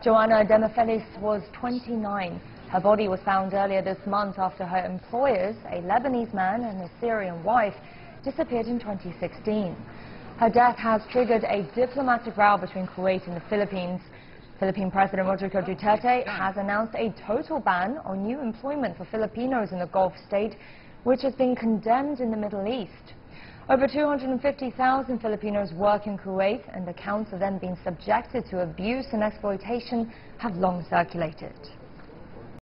Joanna Demofelis was 29. Her body was found earlier this month after her employers, a Lebanese man and a Syrian wife, disappeared in 2016. Her death has triggered a diplomatic row between Kuwait and the Philippines. Philippine President Rodrigo Duterte has announced a total ban on new employment for Filipinos in the Gulf state, which has been condemned in the Middle East. Over 250,000 Filipinos work in Kuwait, and accounts of them being subjected to abuse and exploitation have long circulated.